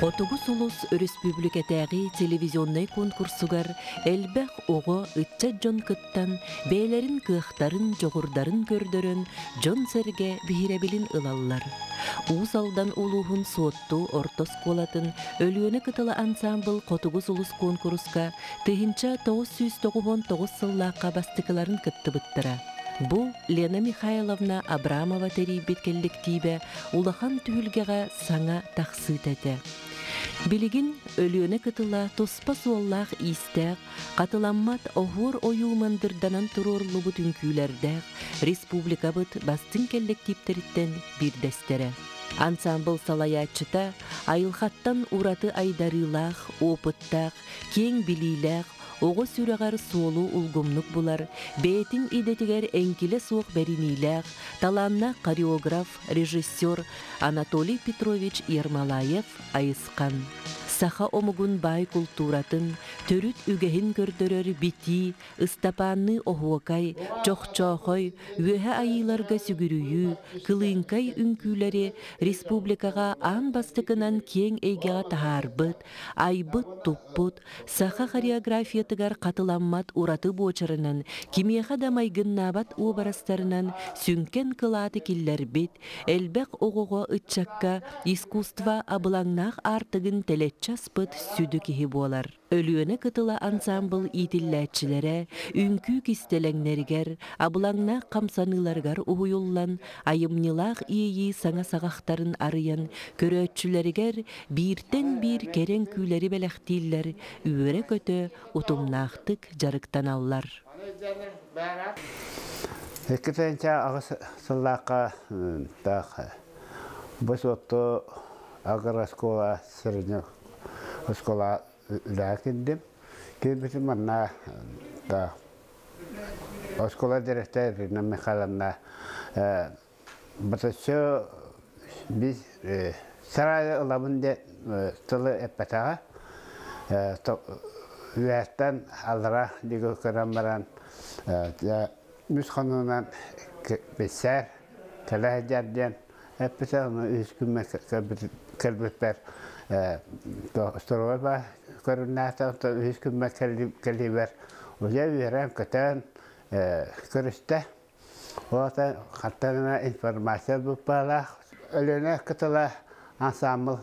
Котугу Солос Республикатари телевизионный конкурсугар Эльбэх Ого Итчаджон Кыттан бейлерин кыхтарын жогурдарын көрдөрөн Джон Серге бихиребилин ылаллар. Узалдан улуғын сотту ортос колатын өліөні кытылы ансамбл Котугу Солос конкурска тыхинча 999 сыллааққа бастыкыларын кыттыбыттыра. Бу Лена Михайловна Абрамова терибит келлектибе улахан түгілгеға саңа тақсыт әді. Билигин өліөне кытыла тоспа суаллақ истәқ, қатыламмат оғыр ойуымандырданан тұрорлы бұт үнкүйлердәқ, республика бұт бастың келлектибтеріттен бір дәстері. Ансамбл салаячыта, айылхаттан ураты айдарылақ, опыттақ, кең билейләқ, Оғы сүрағар солу ұлғымнық бұлар, бәйтін идетігер әңкілі соқ бәрінейләқ, таланна хореограф, режиссер Анатолий Петрович Ермолаев айысқан. Саха омығын бай культуратын, төріт үгәхін көрдірер бити, ұстапанны оғуакай, чоқ-чоқой, өғі айыларға сүгірую, кылыңкай үнкілері республикаға аң бастықынан кен әйгеға тағарбыт, айбыт тұппыт, саха хореографиятығар қатыламмат ұраты бочырынан, кемеға дамайгын набат обарастарынан сүнкен кылаты келлер бет, әлбәқ оғуға ұтчаққа искусства абылаңнақ артығын тәлетчі Часпыт сүді кейі болар. Өліөні кытыла ансамбл итилләтчілері, үнкі кистеләңнергер, абылаңна қамсаныларгар ұғуыллан, айымнылақ ии саңа сағақтарын арыян, көрөтчілергер біртен-бір керен күйлері бәләқтейлер, үйірі көті ұтымнақтық жарықтан аллар. Екіпенче ағыс сыллаққа тақ. Бұс отты ағыр аскола сырынық. Оскола үләкіндім. Кейбісі манна да. Оскола директор Ирина Михайловна. Бұтысы біз сарай ұлабынды тұлы әппәтаға. Үйәттен алыра дегі көрін баран. Мүз қонуынан бісәр, тәлі әдерден. Әппісі оны үйіскімі кірбітбір. Сторова көрінәті үйіскімі кәлібір. Өзі үйірен көтін көрісті. Оғатан қаттарына информация бұқпала. Өліне күтілі ансамыл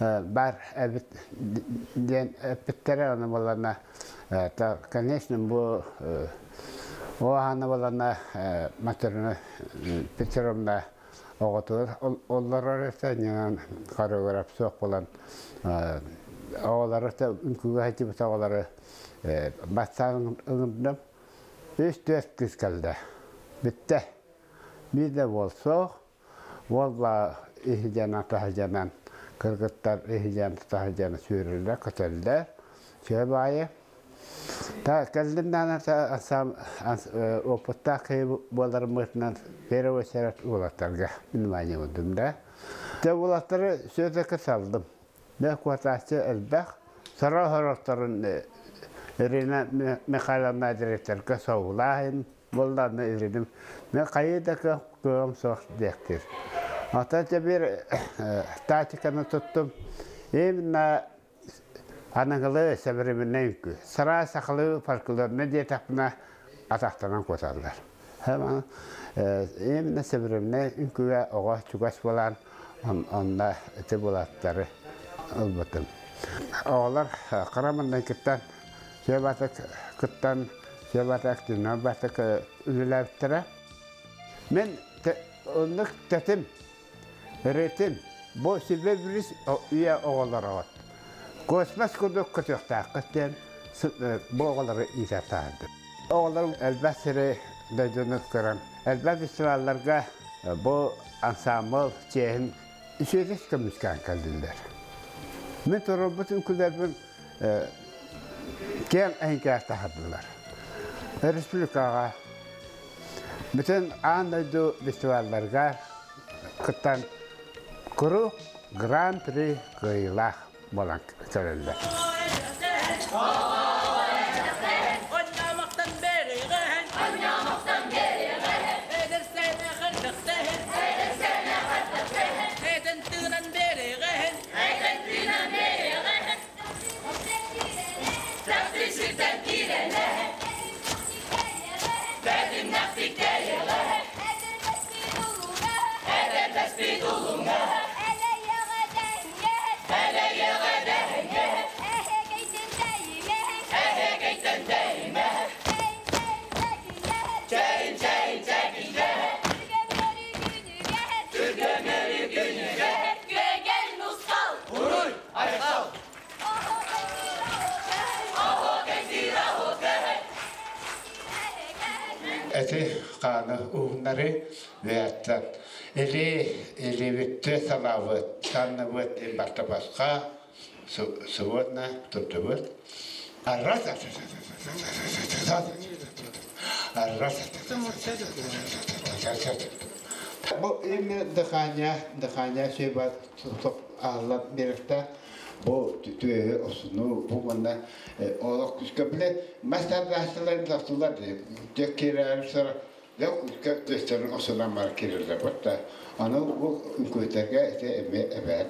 бар әбіттері оны болана. Конечным бұл оғаны болана Материна Петровна олар арыстан яңан хореограф соқ болан оларыста үнкігі айтып сағалары бастан ұңымдым 3-4 күз кәлді бітті бізді ол соқ олла ихиджана тахиджанан кыргыттар ихиджана тахиджана сүйірілді көтелді сөйбайы Кәлдімдәні опытта қиып болармығынан беруі сәрәт олаттарға үнмәне өндім да. Олаттары сөздікі салдым. Құатасы әлбәқ сара ғарақтарын үріне Михайловна директорға сауылайын болданы үрінім. Мен қайыдақы көғым соқ дектір. Атанша бір тактиканы тұттым. Емінна Анағылы сәбірімінен күл, сыра сақылы паркыларына де тапына атақтанан қосалдар. Еміне сәбірімінен күлі оға чүгәс болан, онына үті болаттары ұлбытым. Оғалар қырамындан күттан, сөбатық күттан, сөбатық дүнан батық үліләбіттірі. Мен ұнық тәтім, үретім, бұл сүлбе бүріс үйе оғалар ауат. Көсмәс күндік күтіқтақыттен бұғылары изатанды. Оғыларым әлбәсірі дөйдіңіз көрін. Әлбәсіраларға бұл ансамыл чейін үшетес көміскен кәлдіңдер. Мен тұрым бұтын күлдердің кен әңкәр тағыдылар. Республикаға, бүтін аңдайды фестивалларға қыттан күру Гран-при қиылақ. Болан сөрелді. senare vet или витте салават таннават и бартабаска сегодня тутыват аррата Bu ilmi dıxanya şey var, çok ağırlar birlikte bu tüyü olsun, bu bunda oğlak kuşka bile meslektaşlarımız attılar diye. Dökkiler, sonra yok kuşka döşlerin olsunlar var, kirirler var da. Onu bu kuyutarga işte evet.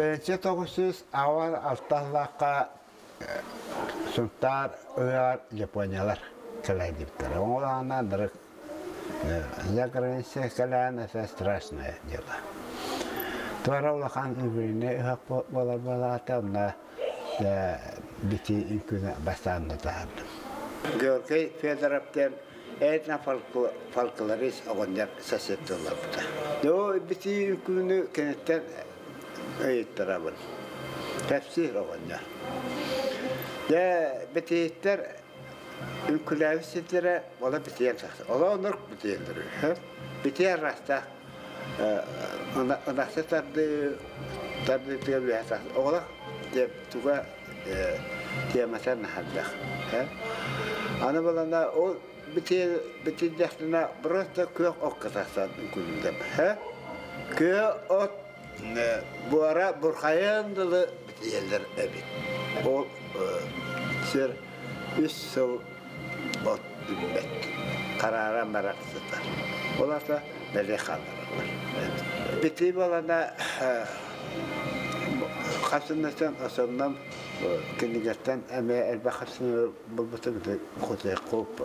Тенче тогусыз авар алталлақа сунтар уяр япониялар калайдиптар. Оңлана дырык за границей каляна это страшное дело. Творолахан үгіне үхақ болар балата мына бити инкүні бастарында тағырдым. Георгий Федоровтен этна фалкаларис оғындар сосетті олар бұта. О, бити инкүні кенеттен Eğittirabın, tefsir oğunca. De bitiyetler, ülkülevisilere ola bitiyen saksın. Ola onur bitiyendir. Bitiyen rasta, onaksa tardı tükebiye saksın. Ola tüke diyemesen nahaldak. Anı bulanda o bitiyen yaşlına burası da köy okka saksın ülkülündem. Köy ok. Bu ara Burkayan'da bitiyenler evet. O sür 3 yıl ot ümmet karara merak tutar. Onlar da nereye kaldırırlar. Bittiğim olana kapsınlarsan asılından kendilerden emeğe elbakasını bulmuştum ki kutaya koyup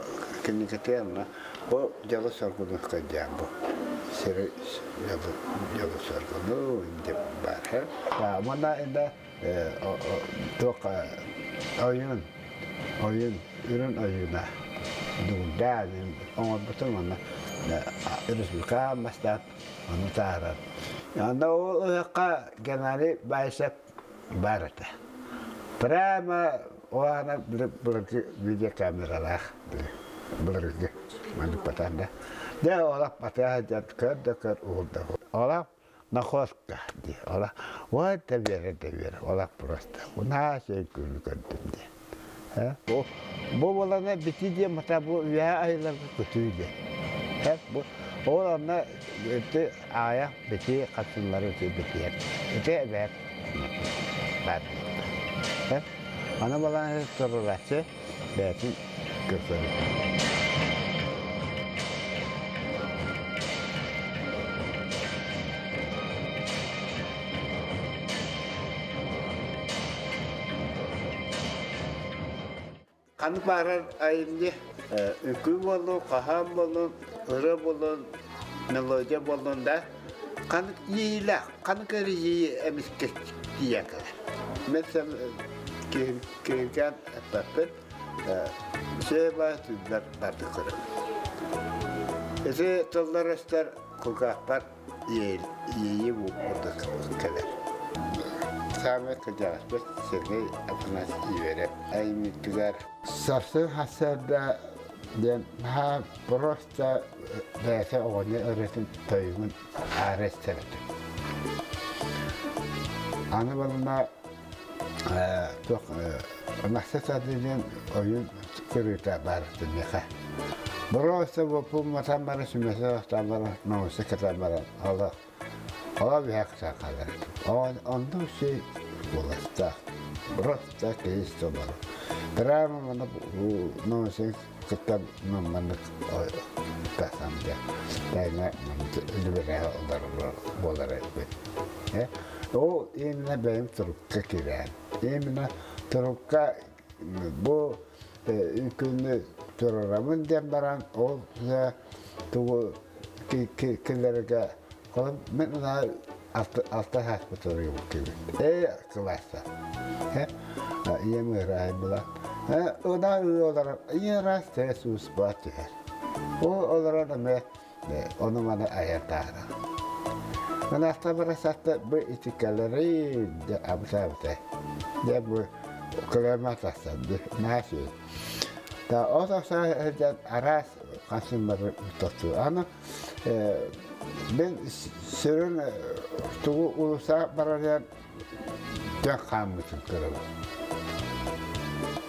kendilerden yanına o yalı sorgunu koyacağım bu. Seri yolu sorgunu indi var. Bunda indi çok ürün oyuna durdum. Ama bütün onu ürüzülka masraf onu tarır. Yani o ırka geneli başlık barıda. Prama o ana video kameralar bulurdu. Manipatanda. De ola patahajat kar oldu. Ola nahoska di. Ola vay tevir. Ola prosta. Ona şey gördüm de. Bu olana bitici mesela bu ya aylar kötüydü. Hep bu olana işte aya bitici kadınları bitici. İşte evet. Bad. Hep ana balan soruları belki göstereyim. Kanı bağırır ayımda ülküm olun, kaham olun, ırı olun, melodiya olun da kanı yiyilak, kanı kere yiyi emiş geçtiğe kadar. Mesela köyken etapın şey var, tüller vardı kırılır. Ese tollar açlar, kulkaklar yiyi bu orada kırılır. Samet Kıcalasbet seni adına yiyelim. Ayımı güzel. Sarsı hasarda ha prosta derse oğunu öğretim toyumun ağrı istedim. Anı bana çok maksat adıyla oyun kırıkta bağırdı. براسته و پول متمرس مثلا تمرس نوشته که تمرس حالا حالا به حق تقدر آن آن دوستی بوده براسته که است برا برام من نوشته که تم من پسام ده دایما دوباره آدر بوداره بی او این نباید ترک کردن این ترک بو اینکه ترورامون دنبالان آب تو کلرگا خب من اون عالت هست بطوری وکیل ای کلاسه یه میرای بلا اون اولار یه راست هست باتی هست اولار نمی اونو من آیات داره من استبر سخت به اتیکلری دعوته دب کلمات هست نهایی تا آتا سعی کرد عراس خانم مرد تو آن بن سرن تو اول سعی برای جن خام میکنم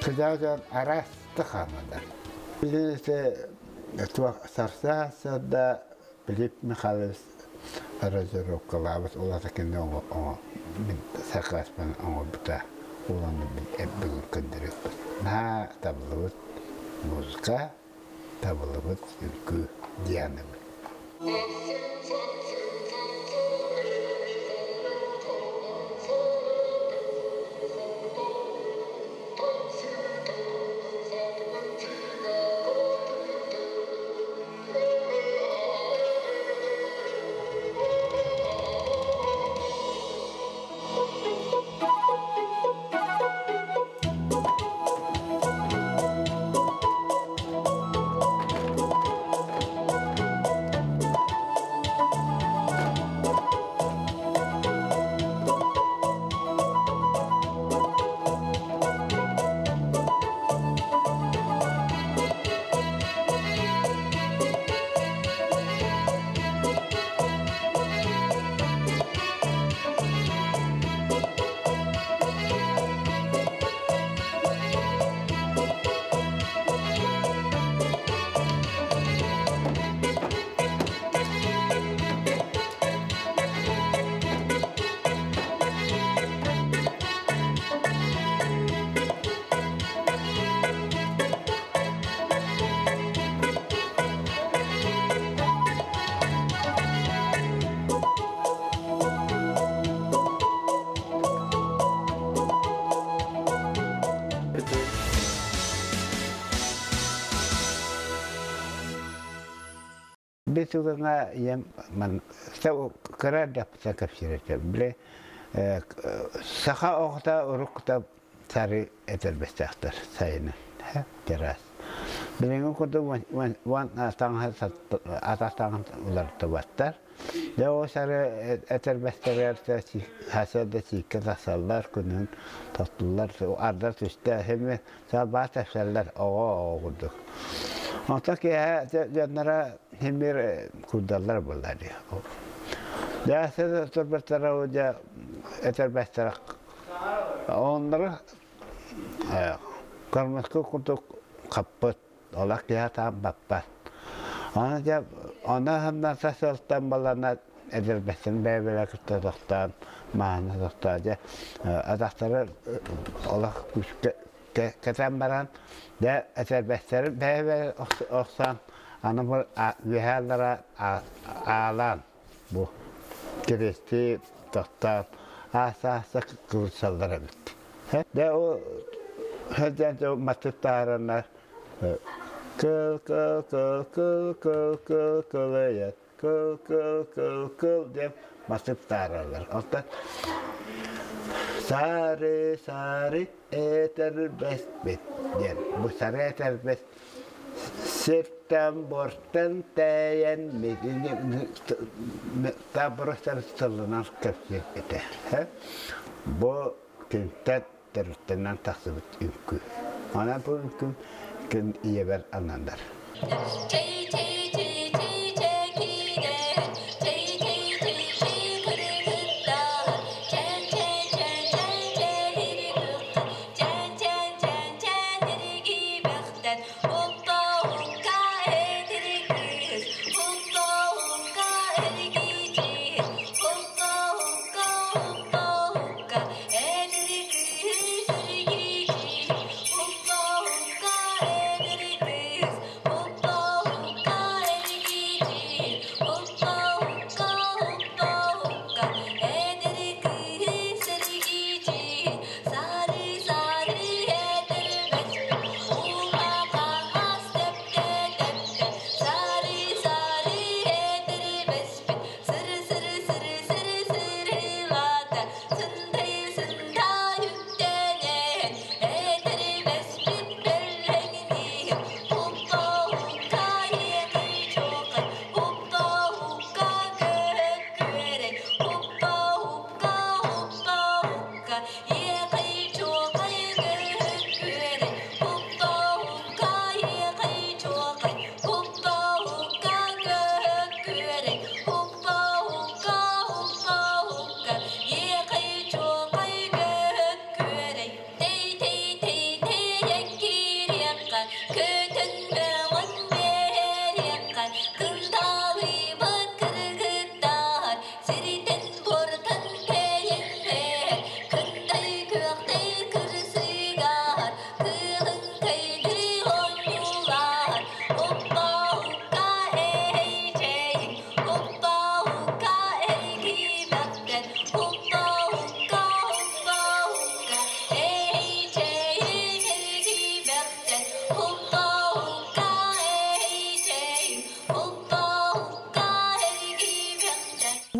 کجا جن عراس تخامه دار لیست تو سرسه ساده بلیپ میخواد رجی رو کلابت اولا تکنه اوم سرکاس من اوم بته اولا میبین کندیک نه تبلوت Музыка табылыбыз үлкі диянымы. Безусловно, я ман стал крада посакавшираться, бле саха охта урукта цари этот бестахтар сайна, терас. Блин, когда ван атанга атанга улартоваттар, да у цари этот бестахтар таси хасадати катасаллар кунун татлар ардар тустахме сабата саллар ага агудук. Антак я дяднара همیر کودالر بوداری. دست اتر بهتره و جا اتر بهتره. آن را کارمسکو کنتو خبط آلاکیات هم بپد. آن جا آن هم نسلتن بالا نه اتر بهتر بیبلا کرده دختران معنی دختر جا دختره آلاک کتام بران جا اتر بهتر بیبلا احسان آنها بر ویژه در آلان بو کریستی دختر آساس کروسال دارم. دو هدیه جو متفاوتانه کل کل کل کل کل کل کلیه کل کل کل کل دیم متفاوتانه. اونتا سری سری اتر بست بیان بو سری اتر بست Sirtten borttan täyen mekin tabrostan sallanan kapsi ete. Bu kentät tertenen taksibit ülkü. Ana bu ülkün kent iyeber anandar. Hey!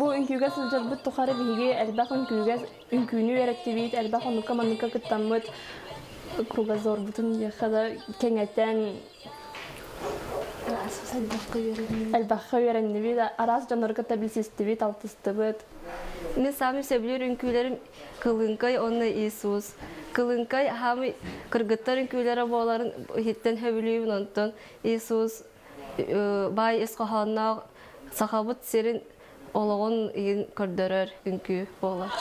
Bu ünküge sıcak bit tuharı bihige elbaq ünküge ünkünü erettivit elbaq nukamanıka kıttamıt kuga zor butun yakada kengetten elbaq öğrenivit aras canırka tabilsistivit altıstıbıt. Ne sami sebilir ünkülerim kılınkay onunla İsus. Kılınkay hamı kırgıtlar ünkülere boğaların hitten hevülüyü unuttun. İsus bay eskahanlar sahabıt serin Олығын ең көрдірер үнкі болар.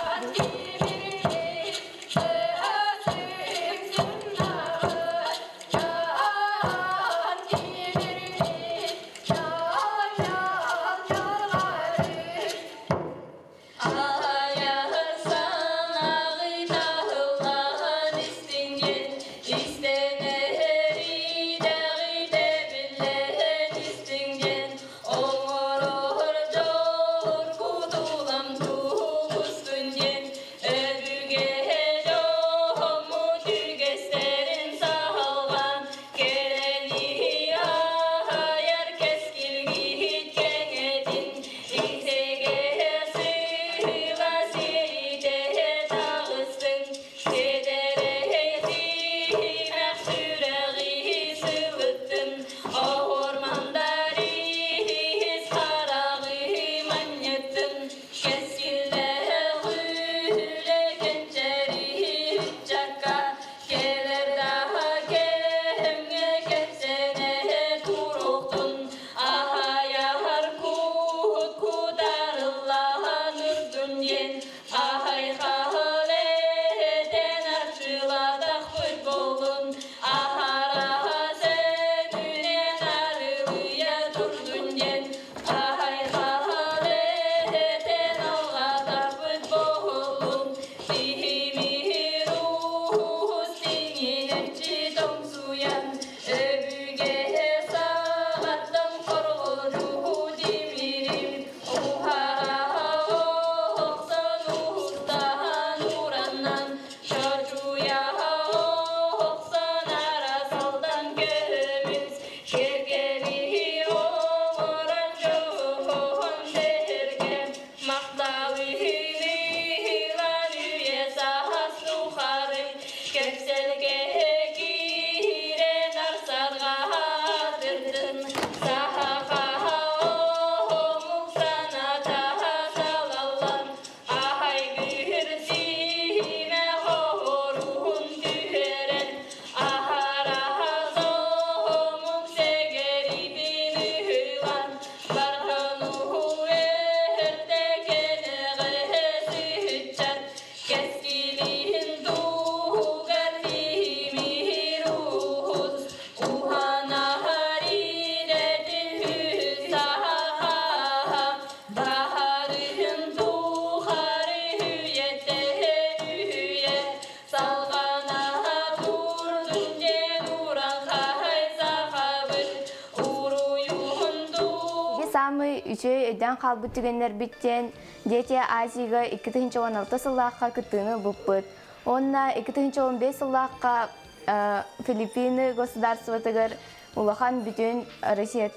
Үйден қалбы түгенлер біттен, дете Азиға 2016 сыллаққа күттіңі бұппыт. Онына 2015 сыллаққа Филиппины государствотығыр ұлақан бүтін Росия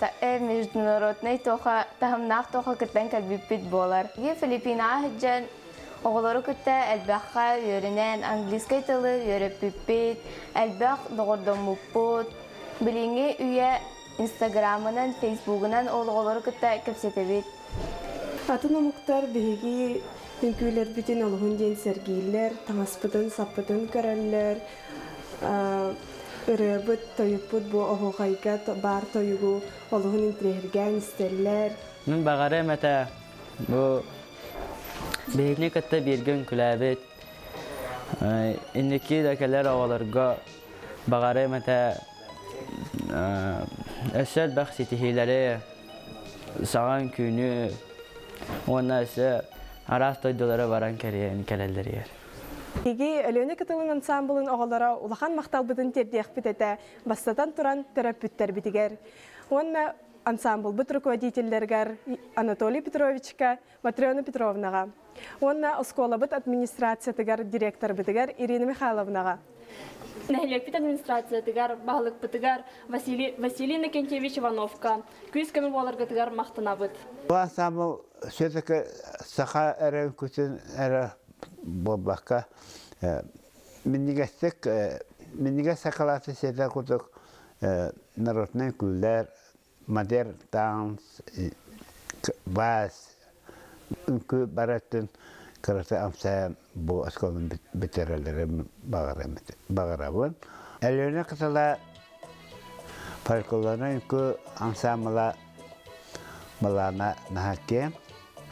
международный тағымнақ тоқа күттен кәлбіппіт болар. Филиппина ғыджан оғылары күтті әлбәққа үйерінен англискай тылы үйеріппіппіт, әлбәқ доғырдан мұппыт, біліңе үйе Instagram'dan, Facebook'dan oğluları kıtta köpsetebit. Atın omuktar bihigi ünküler bütün oğluğun jen sergiler, tamaspıdın, sapıdın kararlar, ırıbıt, toyuput bu oğuğayga bar toyuğu oğluğun intirergen isterler. Nün bağarım ata bu bihigli kıtta bir gün külabit. İndiki dakiler oğlarga bağarım ata Әсәл бәқсетихилері саған күні, оны әсі арас тойдылары баран кәлелдер ер. Еге әлеуіне кітылың ансамблын оғалара ұлақан мақталбыдың тердек бітеті бастатан тұран түріп бүттер бітігер. Оны ансамбл бұт руководителлергер Анатолий Петровичка, Матрена Петровнаға. Оны ұскола бұт администрациятығар директор бітігер Ирина Михайловнаға. Электр администрация тигар баглык пытыгар Василий Накентьевич Ивановка күз кем боларга тигар мактанабыт. Басам сөзөкө саха эрен көтөн эре бабака миннигә сакалаты седә кутук народный күлләр, модерн танс, бас кү баратын Карата амса бу асколын битерелерим багаравын. Элеуне кытала фольклорны кө ансамла балана нахакем.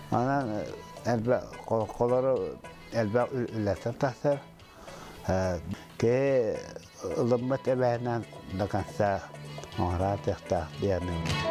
Ана элбе колору элбе үлләтен тахтар. Ке лыммат эбәһенән даканса оңра тахта диярнең.